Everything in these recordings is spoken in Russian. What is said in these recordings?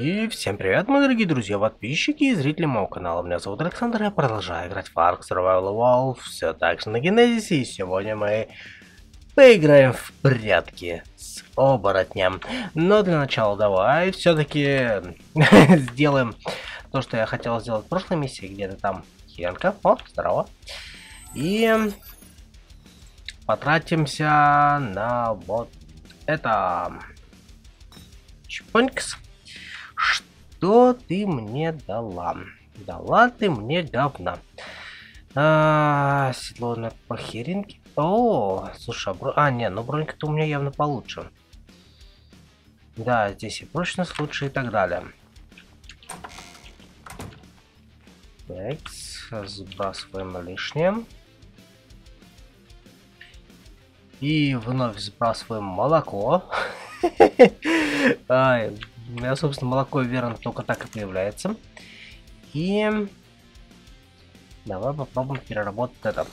И всем привет, мои дорогие друзья, подписчики и зрители моего канала. Меня зовут Александр, я продолжаю играть в ARK Survival Evolved, все так же на Genesis, и сегодня мы поиграем в прятки с оборотнем. Но для начала давай все-таки сделаем то, что я хотел сделать в прошлой миссии, где-то там херенка. О, здорово. И потратимся на вот это. Чпонькс. Что ты мне дала? Дала ты мне говна. Седло на похеренке. О, слушай, ну бронька-то у меня явно получше. Да, здесь и прочность лучше и так далее. Так, сбрасываем лишнее. И вновь сбрасываем молоко. У меня, собственно, молоко верно только так и появляется. И давай попробуем переработать это.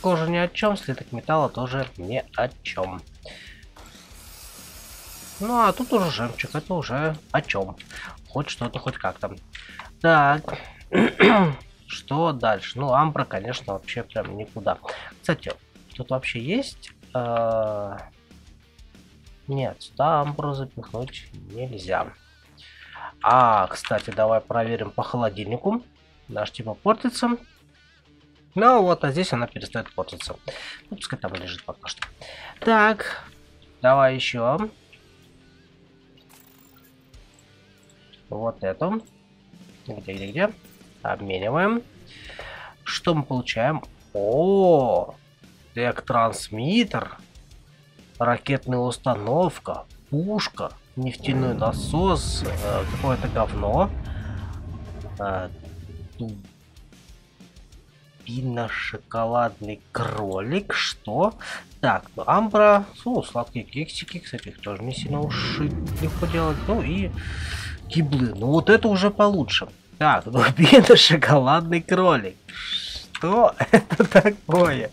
Кожа ни о чем, слиток металла тоже ни о чем. Ну а тут уже жемчуг, это уже о чем. Хоть что-то, хоть как-то. Так. Что дальше? Ну, амбра, конечно, вообще прям никуда. Кстати, тут вообще есть. Нет, сюда амбру запихнуть нельзя. А, кстати, давай проверим по холодильнику. Наш типа портится. Ну вот, а здесь она перестает портиться. Ну, пускай там лежит пока что. Так, давай еще. Вот эту. Где-где-где. Обмениваем. Что мы получаем? О, дек-трансмиттер. Ракетная установка, пушка, нефтяной насос, какое-то говно, тупино-шоколадный кролик, что? Так, ну амбра, сладкие кексики, кстати, их тоже не сильно уж легко делать, ну и гиблы, ну вот это уже получше. Так, тупино-шоколадный кролик, что это такое?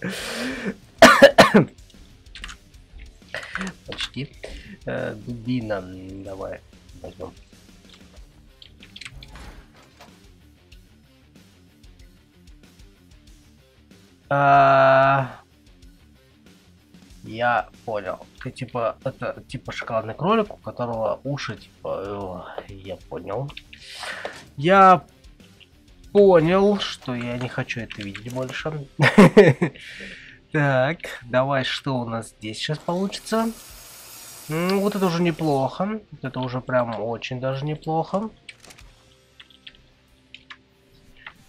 Почти. Дубина. Давай возьмем. Я понял. Ты типа это типа шоколадный кролик, у которого уши типа. Я понял. Я понял, что я не хочу это видеть больше. Так, давай, что у нас здесь сейчас получится? Вот это уже неплохо. Это уже прям очень даже неплохо.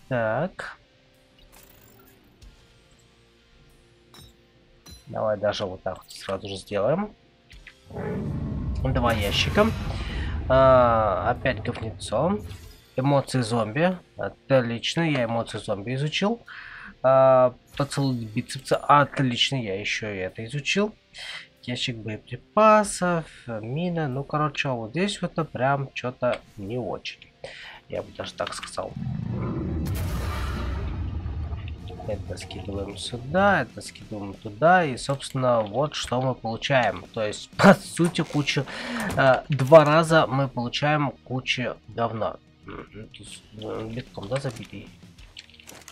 Так. Давай даже вот так вот сразу же сделаем. Два ящика. Опять говнецо. Эмоции зомби. Отлично, я эмоции зомби изучил. Поцелуй бицепса, отлично, я еще и это изучил. Ящик боеприпасов, мина, ну короче, вот здесь вот это прям что-то не очень, я бы даже так сказал. Это скидываем сюда, это скидываем туда, и собственно вот что мы получаем. То есть по сути кучу, два раза мы получаем кучу говна. Битком, да, забитый?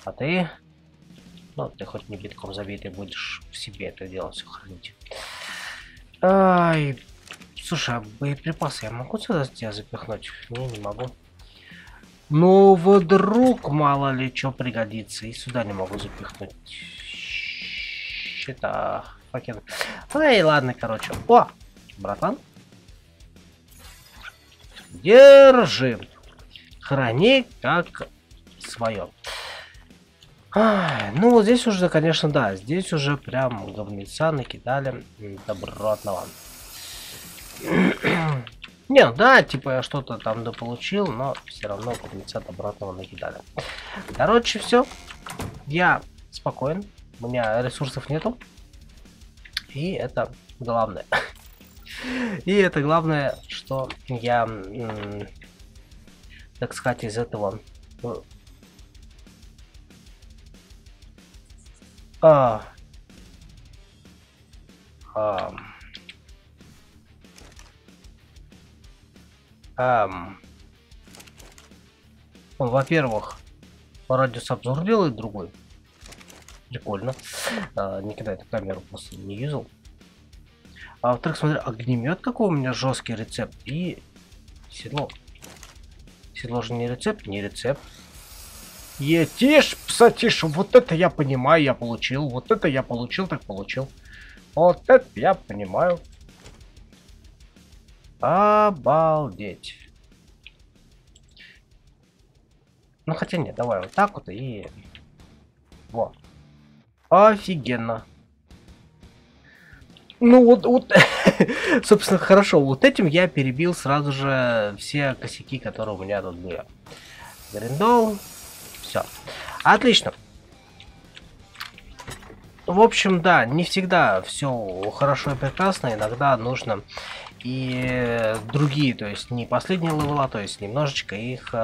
А ты? Ну, ты хоть не битком забитый, будешь в себе это дело все хранить. Ай, слушай, а боеприпасы я могу сюда тебя запихнуть? Не могу. Ну, вдруг мало ли что пригодится. И сюда не могу запихнуть. Щита, пакет. Ай, ладно, короче. О, братан. Держи. Храни как свое. Ну вот здесь уже, конечно, да, здесь уже прям говнеца накидали добротного. Не, да, типа я что-то там дополучил, но все равно говнеца добротного накидали. Короче, все. Я спокоен, у меня ресурсов нету. И это главное. И это главное, что я, так сказать, из этого... Он, во-первых, по радиусу обзор делает другой. Прикольно. Никогда эту камеру просто не юзал. А во-вторых, смотри, огнемет какой у меня жесткий рецепт. И седло. Седло же не рецепт, не рецепт. Етишь, псатишь, вот это я понимаю, я получил. Вот это я получил, так получил. Вот это я понимаю. Обалдеть. Ну хотя нет, давай вот так вот и... Во. Офигенно. Ну вот собственно, хорошо. Вот этим я перебил сразу же все косяки, которые у меня тут были. Гриндол. Все. Отлично. В общем, да, не всегда все хорошо и прекрасно. Иногда нужно и другие, то есть не последние левела, то есть немножечко их...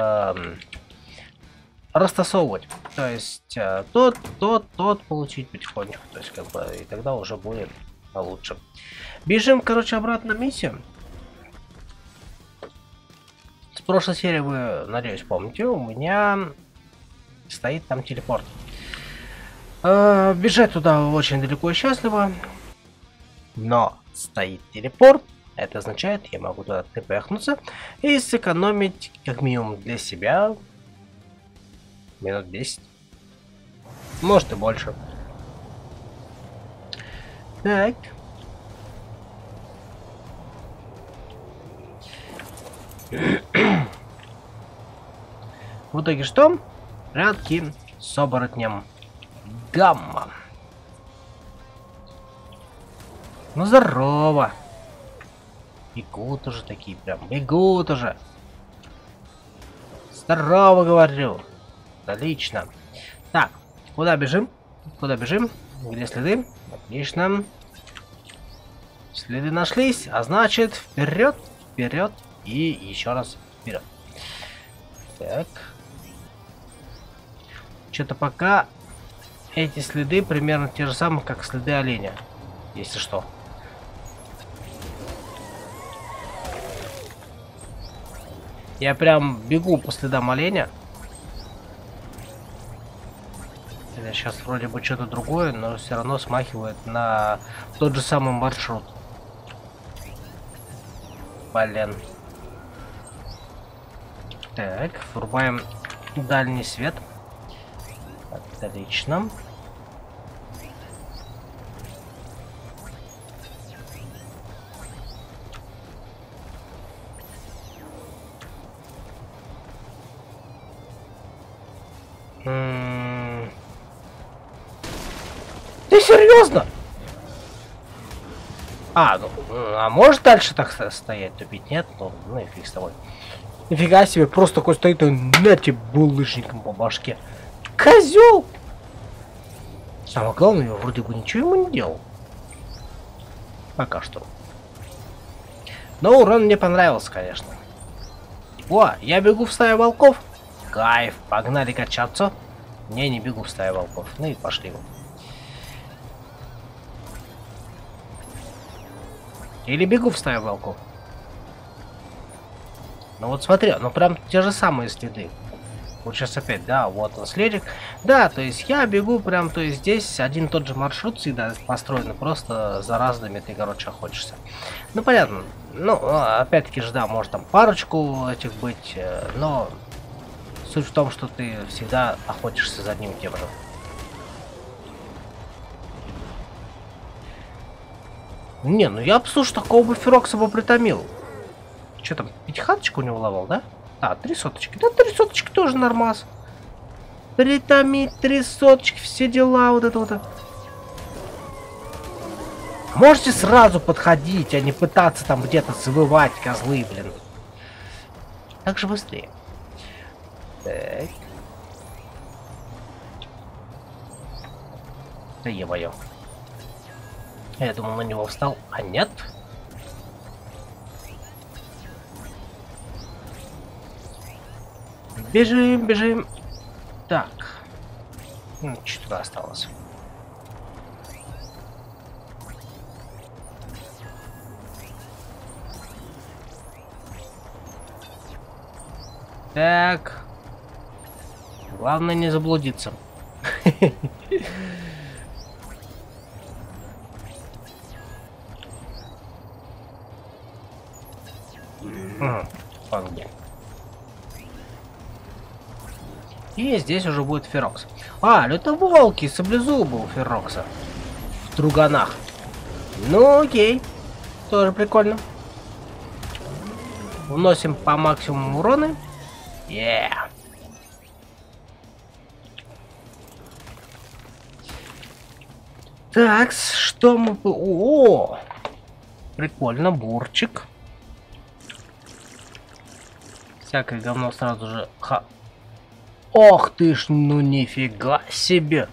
растасовывать, то есть тот получить потихоньку, то есть как бы, и тогда уже будет лучше. Бежим, короче, обратно на миссию. С прошлой серии вы, надеюсь, помните, у меня стоит там телепорт. Бежать туда очень далеко и счастливо, но стоит телепорт. Это означает, я могу туда тпхнуться и сэкономить как минимум для себя минут 10. Может и больше. Так. В итоге что? Прятки с оборотнем Гамма. Ну здорово. Бегут уже такие прям. Бегут уже. Здорово, говорю. Отлично. Так, куда бежим? Куда бежим? Где следы? Отлично. Следы нашлись, а значит, вперед, вперед и еще раз вперед. Так. Что-то пока эти следы примерно те же самые, как следы оленя, если что. Я прям бегу по следам оленя. Сейчас вроде бы что-то другое, но все равно смахивает на тот же самый маршрут. Блин. Так, врубаем дальний свет. Отлично. Серьезно? А, ну, а может дальше так стоять? Тупить нет? Ну и фиг с тобой. Нифига себе, просто такой стоит и на тебе булыжником по башке. Козел! Самое главное, я вроде бы ничего ему не делал. Пока что. Но урон мне понравился, конечно. О, я бегу в стае волков. Кайф, погнали качаться. Не бегу в стае волков. Ну и пошли его. Или бегу в стаю волков. Ну вот смотри, ну прям те же самые следы. Вот сейчас опять, да, вот он следик. Да, то есть я бегу прям, то есть здесь один и тот же маршрут всегда построен. Просто за разными ты, короче, охотишься. Ну понятно. Ну, опять-таки же, да, может там парочку этих быть. Но суть в том, что ты всегда охотишься за одним и тем же. Не, ну я бы, слушай, такого бы Ферокса бы притомил. Че там, пятихаточку у него ловал, да? А, 3 соточки. Да, 3 соточки тоже нормас. Притомить 3 соточки, все дела, вот это вот. Можете сразу подходить, а не пытаться там где-то завывать, козлы, блин. Так же быстрее. Так. Да е-мое. Я думал, на него встал, а нет. Бежим, бежим. Так. Ну, что-то осталось. Так. Главное не заблудиться. И здесь уже будет Ферокс. А, ну это волки, саблезубы у Ферокса. В труганах. Ну окей. Тоже прикольно. Вносим по максимуму урона. Yeah. Так, что мы... О! Прикольно, бурчик. Всякое говно сразу же... Ха. Ох ты ж, ну нифига себе.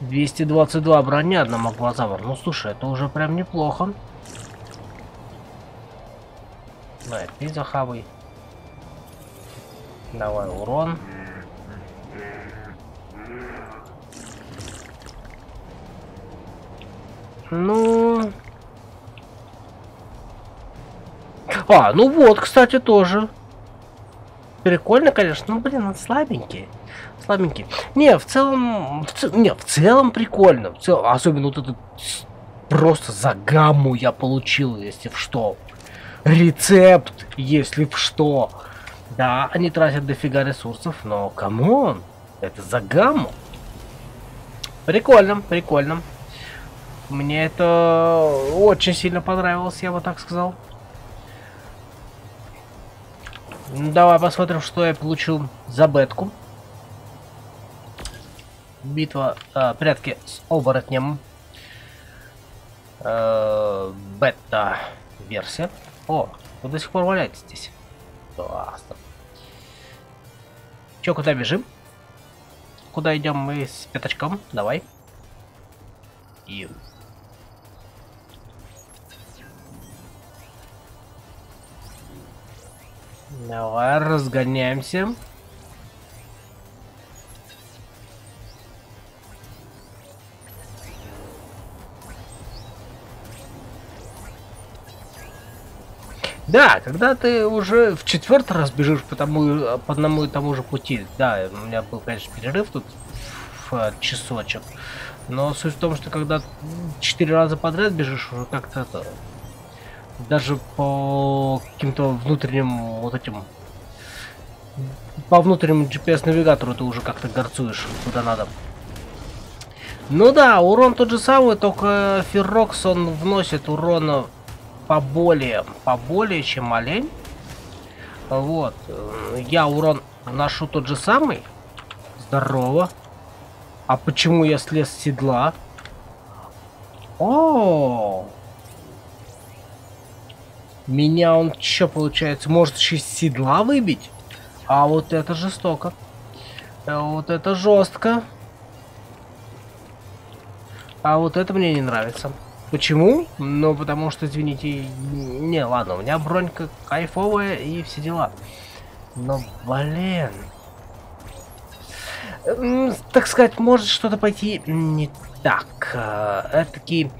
222 броня, одномагнозавр. Ну слушай, это уже прям неплохо. На, ты захавай. Давай урон. Ну... А, ну вот, кстати, тоже. Прикольно, конечно. Ну, блин, он слабенький. Слабенький. Не, в целом... в целом прикольно. В целом, особенно вот этот... Просто за гамму я получил, если в что. Рецепт, если в что. Да, они тратят дофига ресурсов, но камон. Это за гамму. Прикольно, прикольно. Мне это очень сильно понравилось, я бы так сказал. Ну, давай посмотрим, что я получил за бетку. Битва, прятки с оборотнем. Бета-версия. О, вы до сих пор валяетесь здесь. Классно. Че, куда бежим? Куда идем мы с пятачком? Давай. И... Давай, разгоняемся. Да, когда ты уже в четвертый раз бежишь по одному и тому же пути. Да, у меня был, конечно, перерыв тут в часочек. Но суть в том, что когда 4 раза подряд бежишь, уже как-то это... Даже по каким-то внутренним вот этим... По внутреннему GPS-навигатору ты уже как-то горцуешь, куда надо. Ну да, урон тот же самый, только Ферокс, он вносит урона поболее, чем олень. Вот. Я урон вношу тот же самый. Здорово. А почему я слез с седла? О! Меня он, чё, получается, может еще с седла выбить? А вот это жестоко. Вот это жестко. А вот это мне не нравится. Почему? Ну, потому что, извините... Не, ладно, у меня бронька кайфовая и все дела. Но, блин... Так сказать, может что-то пойти не так. Этакий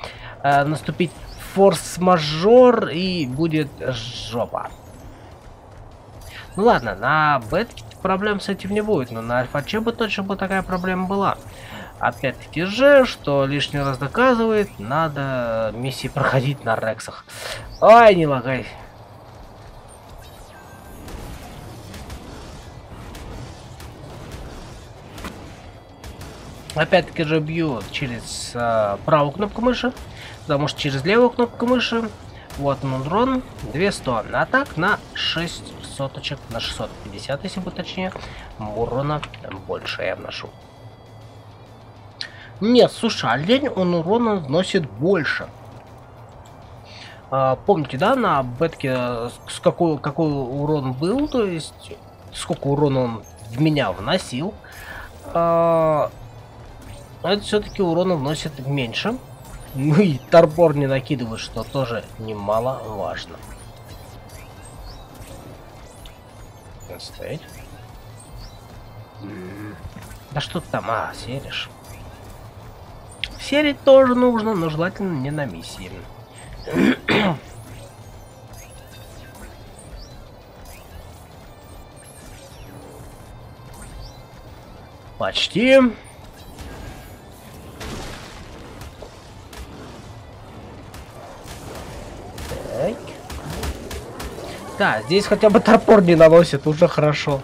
наступить... форс-мажор, и будет жопа. Ну ладно, на бетке проблем с этим не будет, но на альфа-че бы точно бы такая проблема была. Опять-таки же, что лишний раз доказывает, надо миссии проходить на рексах. Ай, не лагай. Опять-таки же бью через правую кнопку мыши, потому что через левую кнопку мыши. Вот он урон, 200, а так на 600, на 650, если бы точнее, урона больше я вношу. Нет, слушай, олень, он урона вносит больше. Помните, да, на бетке какой урон был, то есть сколько урона он в меня вносил. Это все-таки урона вносит меньше. Ну и торпор не накидывают, что тоже немаловажно. Стоять. Да что ты там, серишь. Серить тоже нужно, но желательно не на миссии. Почти. Так. Да, здесь хотя бы топор не наносит, уже хорошо.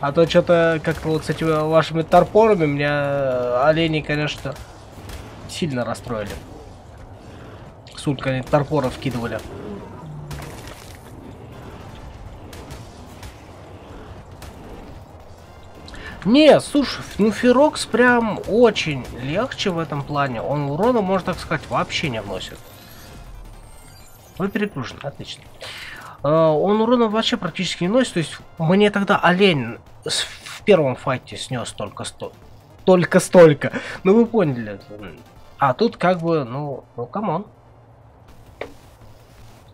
А то что-то как-то вот с этими вашими топорами меня олени, конечно, сильно расстроили. Сутка они топоров вкидывали. Не, слушай, ну Ферокс прям очень легче в этом плане. Он урона, можно так сказать, вообще не вносит. Он перегружен, отлично. Он урона вообще практически не носит. То есть мне тогда олень в первом файте снес только столько. Ну вы поняли. А тут как бы, ну камон.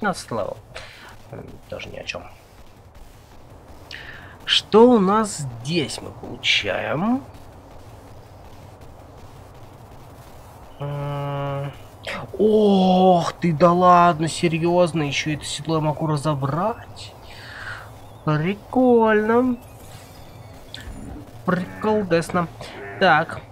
15 левел. Тоже ни о чем. Что у нас здесь мы получаем? Ох ты, да ладно, серьезно, еще это седло я могу разобрать. Прикольно. Приколдесно. Так.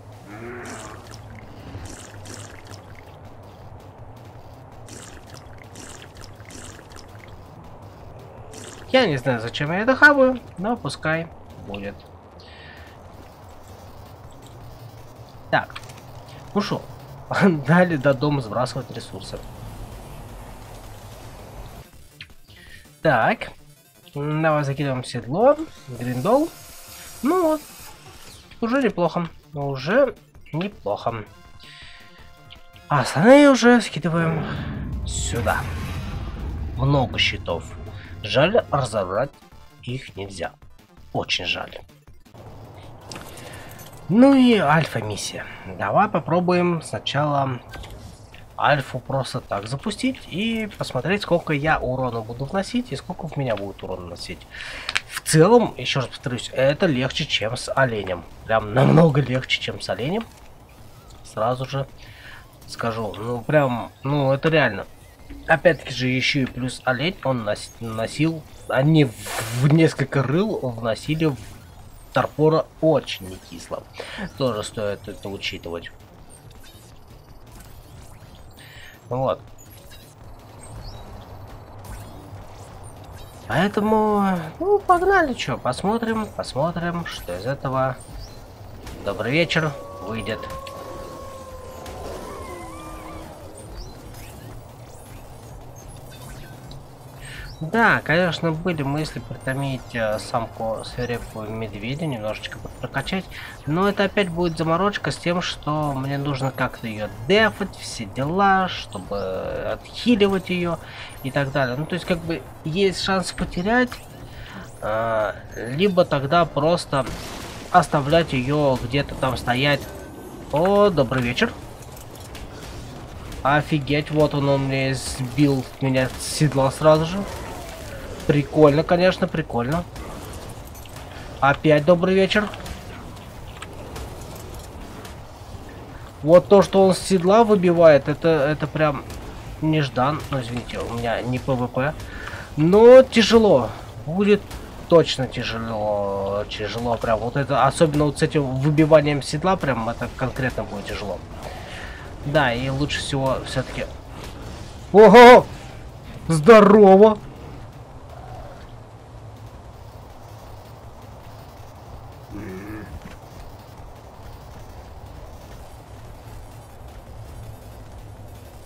Я не знаю, зачем я это хаваю, но пускай будет. Так. Ну шо, дали до дома сбрасывать ресурсы. Так. Давай закидываем седло. Гриндол. Ну вот. Уже неплохо. Уже неплохо. А остальные уже скидываем сюда. Много щитов. Жаль, разобрать их нельзя. Очень жаль. Ну и альфа-миссия. Давай попробуем сначала альфу просто так запустить и посмотреть, сколько я урона буду вносить и сколько в меня будет урона вносить. В целом, еще раз повторюсь, это легче, чем с оленем. Прям намного легче, чем с оленем. Сразу же скажу. Ну прям, ну это реально. Опять-таки же еще и плюс олень, он носил, они в несколько рыл вносили в торпора очень не кисло. Тоже стоит это учитывать. Вот. Поэтому, ну, погнали, что, посмотрим, что из этого. Добрый вечер, выйдет. Да, конечно, были мысли притомить самку свирепую медведя, немножечко прокачать, но это опять будет заморочка с тем, что мне нужно как-то ее дефать, все дела, чтобы отхиливать ее и так далее. Ну, то есть, как бы, есть шанс потерять, либо тогда просто оставлять ее где-то там стоять. О, добрый вечер. Офигеть, вот он мне сбил меня с седла сразу же. Прикольно, конечно, прикольно. Опять добрый вечер. Вот то, что он с седла выбивает, это прям неждан. Ну, извините, у меня не ПВП. Но тяжело. Будет точно тяжело. Тяжело прям. Вот это, особенно вот с этим выбиванием седла, прям это конкретно будет тяжело. Да, и лучше всего все-таки... Ого! Здорово!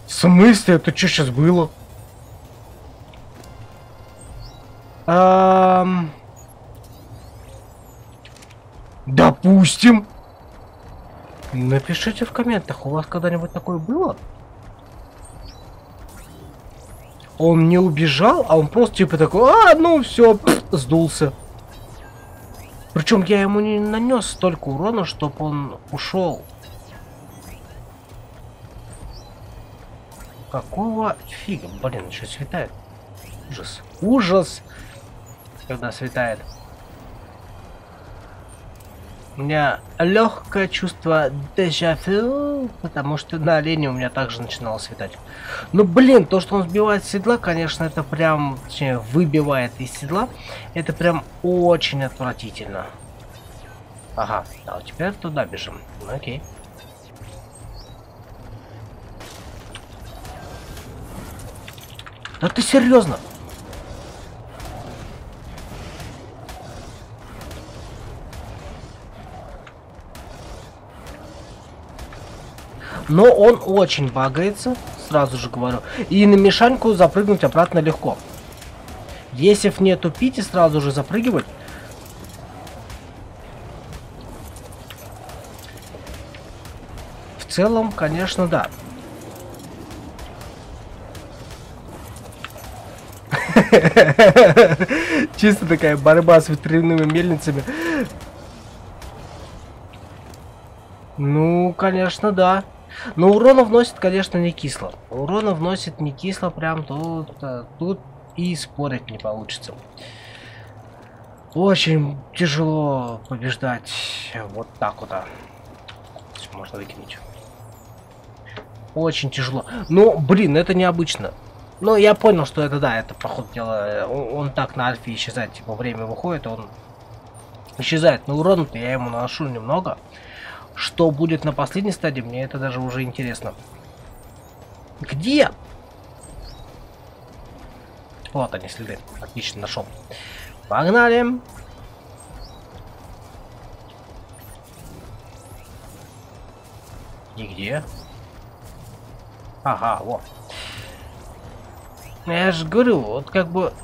В смысле? Это что сейчас было? Допустим. Напишите в комментах, у вас когда-нибудь такое было? Он не убежал, а он просто типа такой, а, ну все, сдулся. Причем я ему не нанес столько урона, чтобы он ушел. Какого фига? Блин, еще светает. Ужас. Ужас, когда светает. У меня легкое чувство дежавю, потому что на олене у меня также начинало светать. Ну, блин, то, что он сбивает с седла, конечно, это прям... Точнее, выбивает из седла. Это прям очень отвратительно. Ага, а теперь туда бежим. Окей. Да ты серьезно? Но он очень багается, сразу же говорю. И на мешаньку запрыгнуть обратно легко. Если не тупить и сразу же запрыгивать. В целом, конечно, да. Чисто такая борьба с ветряными мельницами. Ну, конечно, да. Но урона вносит, конечно, не кисло. Урона вносит не кисло, прям тут и спорить не получится. Очень тяжело побеждать вот так вот. Можно выкинуть. Очень тяжело. Ну, блин, это необычно. Но я понял, что это, да, это, походу дела, он так на альфе исчезает. Типа, время выходит, он исчезает. Но урона-то я ему наношу немного. Что будет на последней стадии, мне это даже уже интересно. Где? Вот они, следы. Отлично, нашел. Погнали. Нигде. Ага, вот. Я же говорю, вот как бы...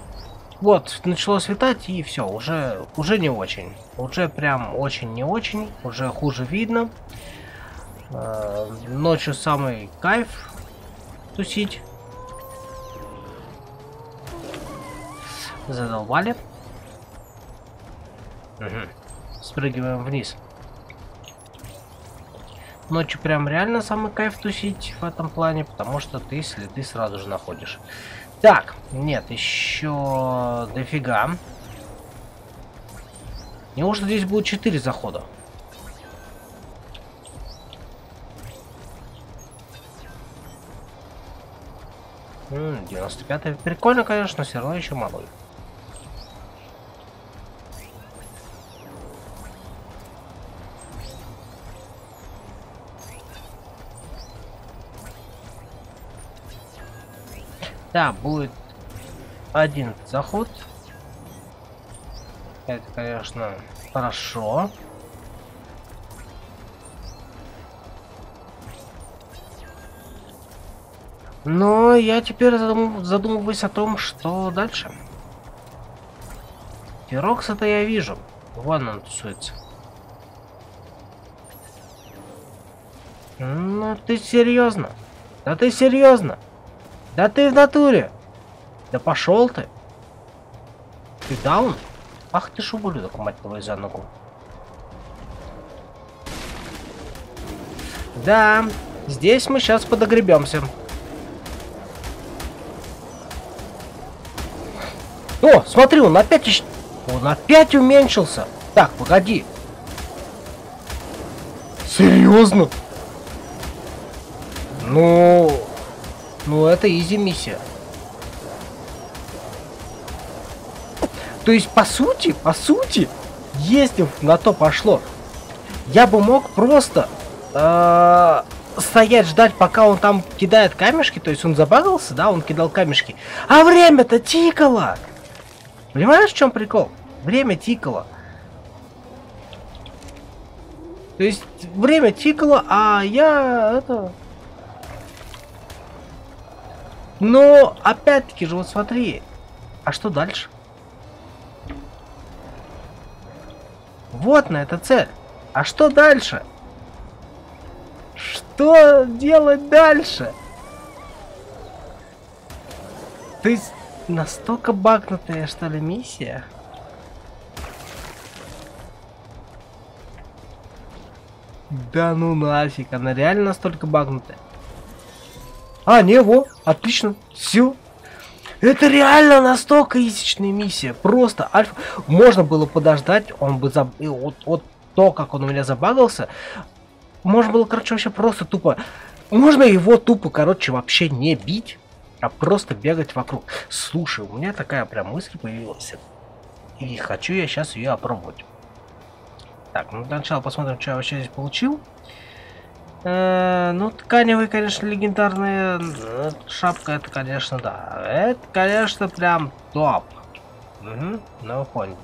Вот, начало светать, и все, уже не очень. Уже прям очень не очень, уже хуже видно. Ночью самый кайф тусить. Задолбали. Угу. Спрыгиваем вниз. Ночью прям реально самый кайф тусить в этом плане, потому что ты следы сразу же находишь. Так, нет, еще дофига. Неужто здесь будет 4 захода? М-м, 95-й. Прикольно, конечно, но все равно еще мало. Да, будет один заход. Это, конечно, хорошо. Но я теперь задумываюсь о том, что дальше. Ферокса-то я вижу. Вон он тусуется. Ну ты серьезно? Да ты серьезно? Да ты в натуре! Да пошел ты! Ты даун? Ах ты ж ублюдок, мать твою, за ногу. Да, здесь мы сейчас подогребемся. О, смотри, он опять... Он опять уменьшился. Так, погоди. Серьезно? Ну... Ну, это изи миссия. То есть, по сути, если на то пошло, я бы мог просто стоять, ждать, пока он там кидает камешки. То есть, он забагался, да, он кидал камешки. А время-то тикало. Понимаешь, в чем прикол? Время тикало. То есть, время тикало, а я... это... Но, опять-таки же, вот смотри. А что дальше? Вот на это цель. А что дальше? Что делать дальше? То есть, настолько багнутая, что ли, миссия? Да ну нафиг, она реально настолько багнутая. А, не, во, отлично, все. Это реально настолько изичная миссия. Просто альфа. Можно было подождать, он бы забыл. Вот то, как он у меня забагался. Можно было, короче, вообще просто тупо. Можно его тупо, короче, вообще не бить, а просто бегать вокруг. Слушай, у меня такая прям мысль появилась. И хочу я сейчас ее опробовать. Так, ну сначала посмотрим, что я вообще здесь получил. Ну, тканевые, конечно, легендарные. Шапка, это, конечно, да. Это, конечно, прям топ. Угу, ну, вы поняли.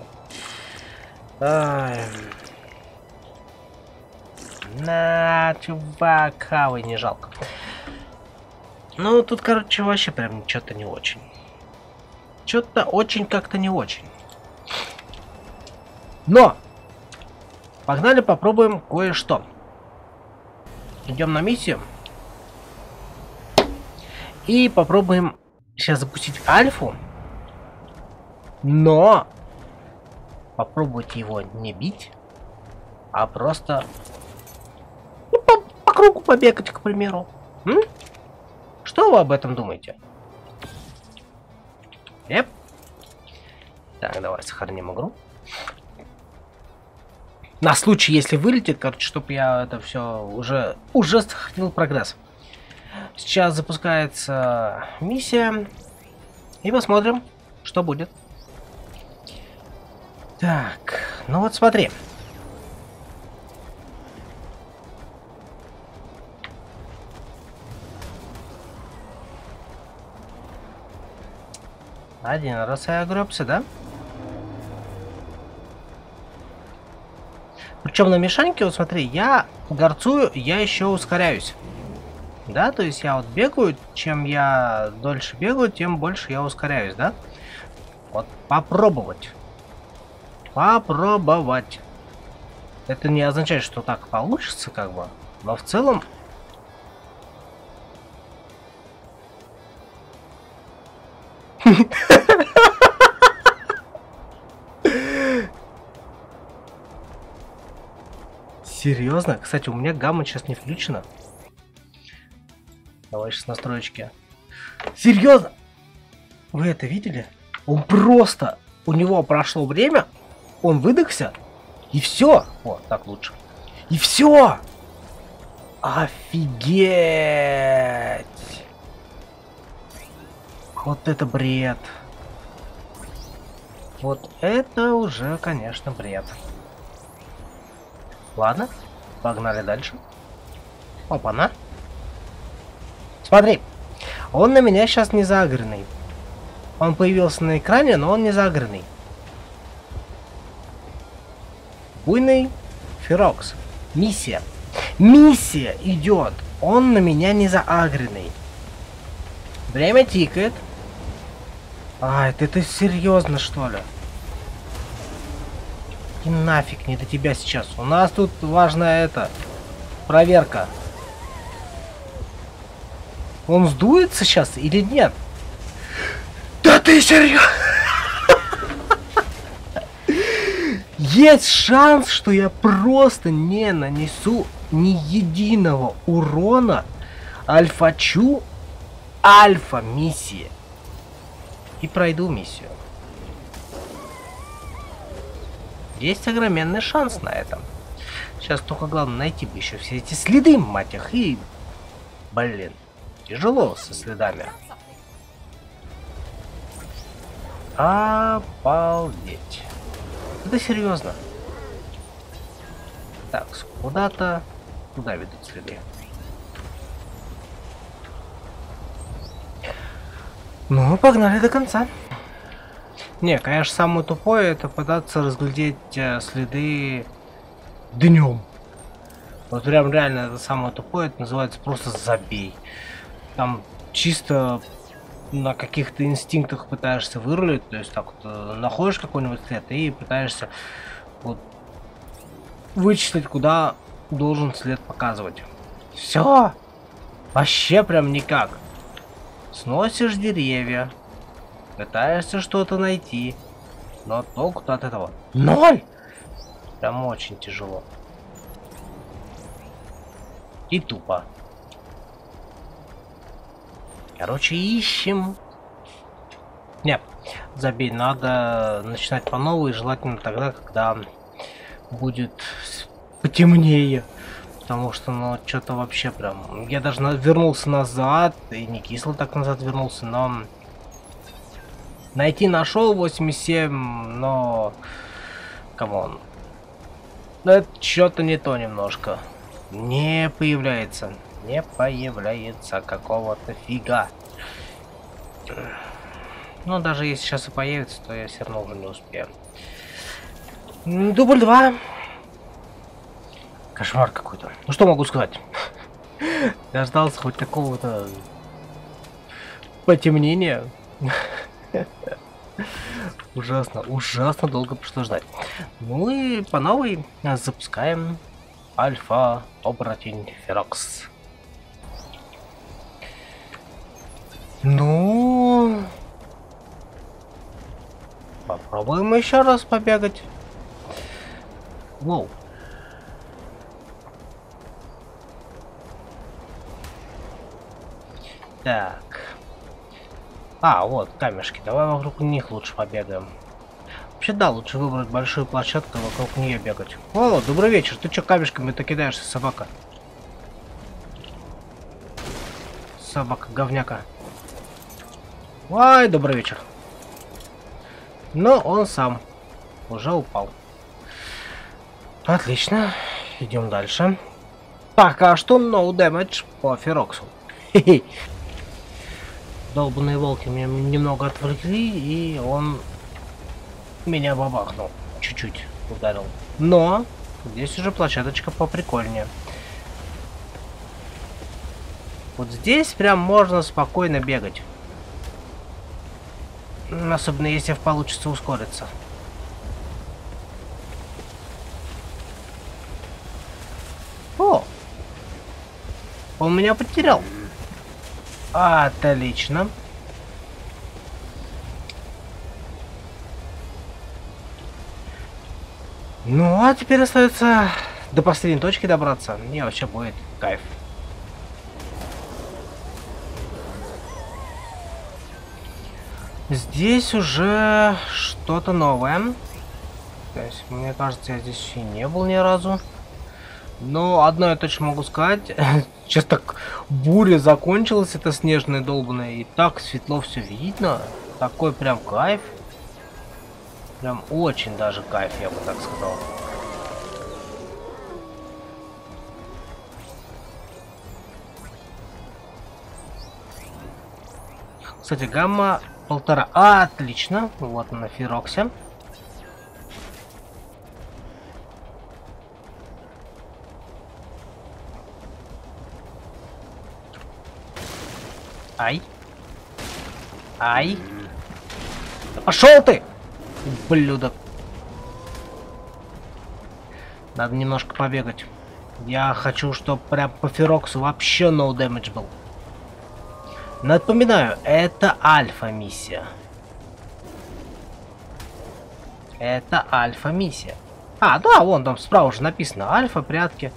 На, чувак, хавай, не жалко. Ну, тут, короче, вообще прям что-то не очень. Что-то очень как-то не очень. Но! Погнали, попробуем кое-что. Идем на миссию. И попробуем сейчас запустить альфу. Но! Попробуйте его не бить, а просто... Ну, по кругу побегать, к примеру. М? Что вы об этом думаете? Yep. Так, давай сохраним игру. На случай, если вылетит, короче, чтобы я это все уже сохранил прогресс. Сейчас запускается миссия. И посмотрим, что будет. Так, ну вот смотри. Один раз я огребся, да? Причем на мешаньке, вот смотри, я горцую, я еще ускоряюсь. Да, то есть я вот бегаю, чем я дольше бегаю, тем больше я ускоряюсь, да? Вот попробовать. Попробовать. Это не означает, что так получится, как бы. Но в целом... Серьезно? Кстати, у меня гамма сейчас не включена. Давай сейчас настройки. Серьезно? Вы это видели? Он просто... У него прошло время, он выдохся, и все. О, так лучше. И все. Офигеть. Вот это бред. Вот это уже, конечно, бред. Ладно, погнали дальше. Опа-на. Смотри, он на меня сейчас не загренный. Он появился на экране, но он не загренный. Буйный Ферокс. Миссия. Миссия идет. Он на меня не загренный. Время тикает. А, это ты серьезно, что ли? И нафиг не до тебя сейчас. У нас тут важная эта проверка. Он сдуется сейчас или нет? Да ты серьезно? Есть шанс, что я просто не нанесу ни единого урона альфачу альфа-миссии. И пройду миссию. Есть огроменный шанс на этом. Сейчас только главное найти бы еще все эти следы, мать их. И, блин, тяжело со следами. Обалдеть. Да серьезно. Так, куда-то... Куда ведут следы? Ну, погнали до конца. Не, конечно, самое тупое это пытаться разглядеть следы днем. Вот прям реально это самое тупое, это называется просто забей. Там чисто на каких-то инстинктах пытаешься вырулить, то есть так вот находишь какой-нибудь след и пытаешься вот вычислить, куда должен след показывать. Все, вообще прям никак. Сносишь деревья. Пытаешься что-то найти, но толку-то от этого ноль! Прям очень тяжело. И тупо. Короче, ищем. Нет, забей, надо начинать по новой, желательно тогда, когда будет потемнее. Потому что, ну, что-то вообще прям... Я даже вернулся назад, и не кисло так назад вернулся, но... Найти нашел 87, но... Камон. Но это что-то не то немножко. Не появляется. Не появляется какого-то фига. Но даже если сейчас и появится, то я все равно уже не успею. Дубль 2. Кошмар какой-то. Ну что могу сказать? Дождался хоть такого-то потемнения. Ужасно, ужасно долго пришлось ждать. Ну и по новой запускаем альфа-оборотень Ферокс. Ну... попробуем еще раз побегать. Воу. Так. А, вот, камешки. Давай вокруг них лучше побегаем. Вообще, да, лучше выбрать большую площадку и вокруг нее бегать. О, добрый вечер. Ты что, камешками-то кидаешься, собака? Собака, говняка. Ой, добрый вечер. Но он сам уже упал. Отлично. Идем дальше. Пока что no damage по Фероксу. Долбанные волки меня немного отвлекли, и он меня бабахнул. Чуть-чуть ударил. Но здесь уже площадочка поприкольнее. Вот здесь прям можно спокойно бегать. Особенно если получится ускориться. О! Он меня потерял. Отлично. Ну, а теперь остается до последней точки добраться. Мне вообще будет кайф. Здесь уже что-то новое. То есть, мне кажется, я здесь еще не был ни разу. Но одно я точно могу сказать. Сейчас так буря закончилась, это снежная долбаная. И так светло все видно. Такой прям кайф. Прям очень даже кайф, я бы так сказал. Кстати, гамма... 1,5. Отлично. Вот он на Фероксе. Ай. Ай. Да пошел ты! Ублюдок. Надо немножко побегать. Я хочу, чтобы прям по Фероксу вообще no damage был. Напоминаю, это альфа-миссия. Это альфа-миссия. А, да, вон там справа уже написано. Альфа-прятки.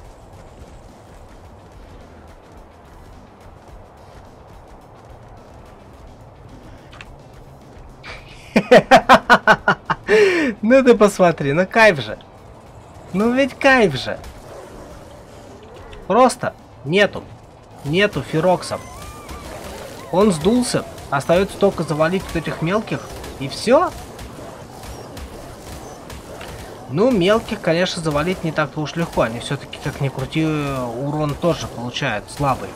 Ну ты посмотри, ну кайф же. Ну ведь кайф же. Просто нету. Нету Фероксов. Он сдулся, остается только завалить вот этих мелких, и все. Ну, мелких, конечно, завалить не так-то уж легко. Они все-таки, как ни крути, урон тоже получают слабый.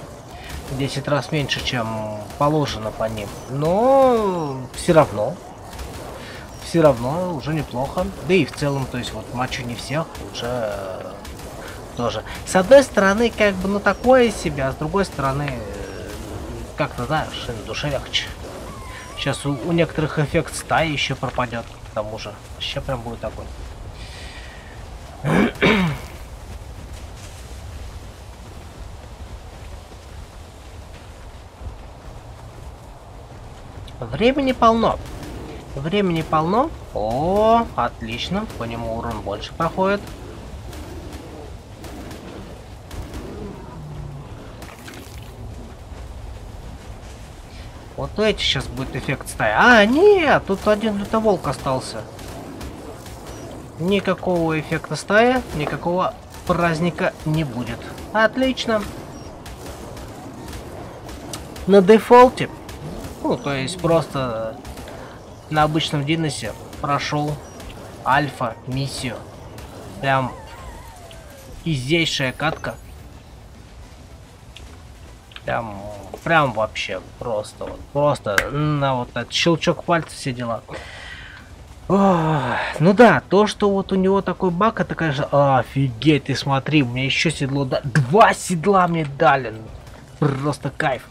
В 10 раз меньше, чем положено по ним. Но все равно уже неплохо. Да и в целом, то есть, вот мочу не всех, уже тоже. С одной стороны, как бы, ну, такое себе, а с другой стороны... как-то, знаешь, на душе легче. Сейчас у некоторых эффект стаи еще пропадет, к тому же. Сейчас прям будет огонь. Времени полно. Времени полно. О, отлично. По нему урон больше проходит. Вот эти сейчас будет эффект стаи. А, нет, тут один лютоволк остался. Никакого эффекта стаи, никакого праздника не будет. Отлично. На дефолте, ну, то есть просто на обычном Диносе прошел альфа-миссию. Прям изейшая катка. Прям вообще просто, вот, просто на вот этот щелчок пальцев все дела. Ох, ну да, то, что вот у него такой баг, это, конечно, офигеть, ты смотри, мне еще седло, два седла мне дали, просто кайф.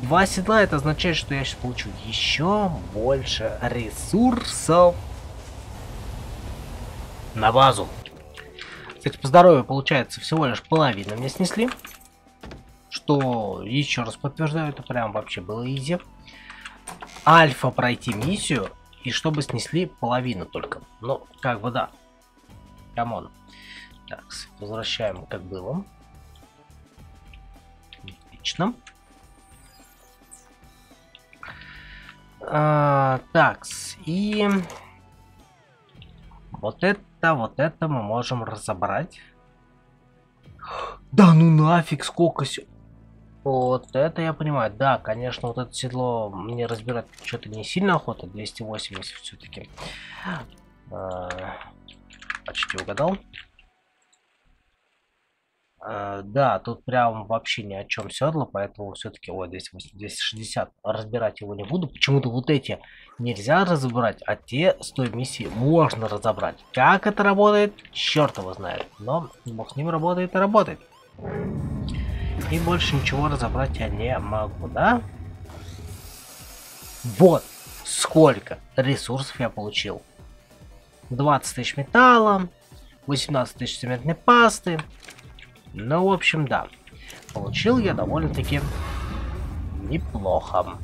Два седла, это означает, что я сейчас получу еще больше ресурсов на базу. Кстати, по здоровью получается всего лишь половину мне снесли. Что еще раз подтверждаю, это прям вообще было изи. Альфа пройти миссию, и чтобы снесли половину только. Ну, как бы да. Камон. Так, возвращаем, как было. Отлично. Такс, и вот это мы можем разобрать. Да ну нафиг, сколько сё... Вот это я понимаю. Да, конечно, вот это седло мне разбирать что-то не сильно охота. 280 все-таки. Почти угадал. Да, тут прям вообще ни о чем седло, поэтому все-таки... Ой, 260. Разбирать его не буду. Почему-то вот эти нельзя разобрать, а те с той миссии можно разобрать. Как это работает, черт его знает. Но бог с ним, работает и работает. И больше ничего разобрать я не могу, да? Вот сколько ресурсов я получил. 20 тысяч металла, 18 тысяч цементной пасты. Ну, в общем, да. Получил я довольно-таки неплохо.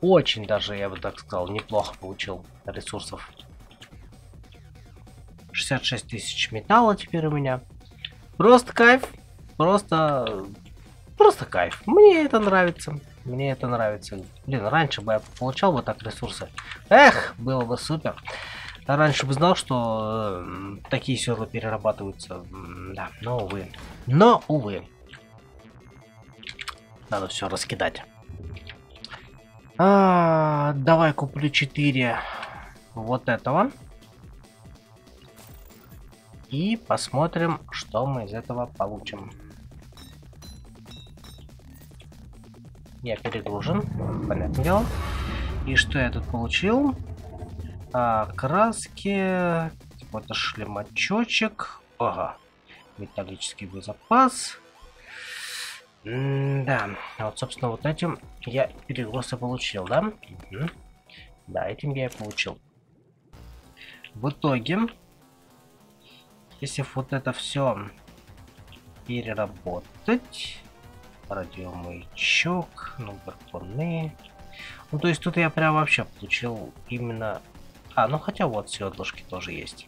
Очень даже, я бы так сказал, неплохо получил ресурсов. 66 тысяч металла теперь у меня. Просто кайф, просто кайф. Мне это нравится, Блин, раньше бы я получал вот так ресурсы. Эх, было бы супер. А раньше бы знал, что такие седла перерабатываются. Да, но увы. Надо все раскидать. Давай куплю 4 вот этого. И посмотрим, что мы из этого получим. Я перегружен, понятное дело. И что я тут получил? Краски, какой-то шлемачочек. Ага, металлический боезапас. Да, вот, собственно, вот этим я перегрузы получил, да? Угу. Да, этим я и получил. В итоге... Если вот это все переработать, радиомаячок, ну, гарпуны. Ну, то есть тут я прям вообще получил именно... А, ну хотя вот седлышки тоже есть.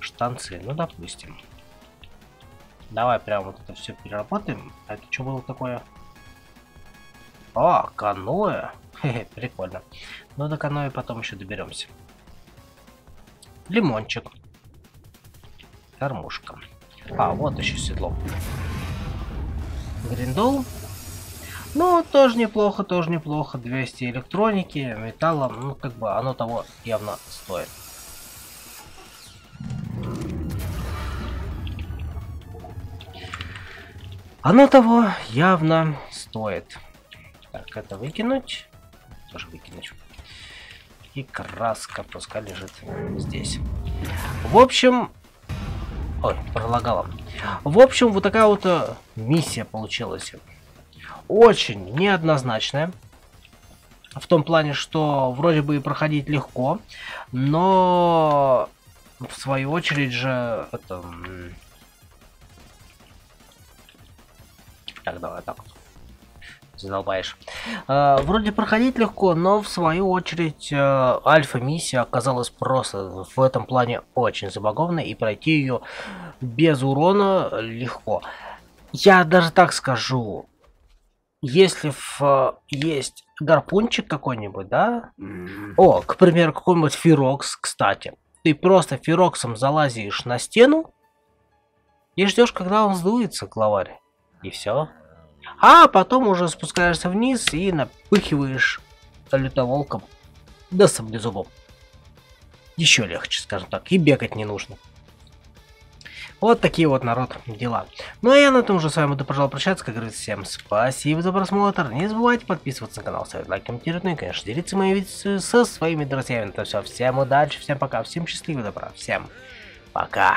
Штанцы, ну, допустим. Давай прям вот это все переработаем. А это что было такое? А, каноэ. Хе-хе, прикольно. Ну, до каноэ потом еще доберемся. Лимончик. Кормушка. А, вот еще седло. Гриндол. Ну, тоже неплохо, 200 электроники, металла. Ну, как бы оно того явно стоит. Оно того явно стоит. Так, это выкинуть. Тоже выкинуть. И краска пускай лежит здесь. В общем... Ой, пролагало. В общем, вот такая вот миссия получилась. Очень неоднозначная. В том плане, что вроде бы и проходить легко. Но в свою очередь же... Это... Так, давай так. Задолбаешь. Вроде проходить легко, но в свою очередь альфа-миссия оказалась просто в этом плане очень забагованной, и пройти ее без урона легко. Я даже так скажу, если есть гарпунчик какой-нибудь, да? О, к примеру, какой-нибудь Ферокс, кстати. Ты просто Фероксом залазишь на стену и ждешь, когда он сдуется, главарь, и все. А потом уже спускаешься вниз и напыхиваешь лютоволком, да, саблезубом. еще легче, скажем так, и бегать не нужно. Вот такие вот, народ, дела. Ну а я на этом уже с вами буду, пожалуй, прощаться. Как говорится, всем спасибо за просмотр. Не забывайте подписываться на канал, ставить лайки, комментировать, ну и, конечно, делиться моими видео со своими друзьями. Это все. Всем удачи, всем пока, всем счастливого добра, всем пока.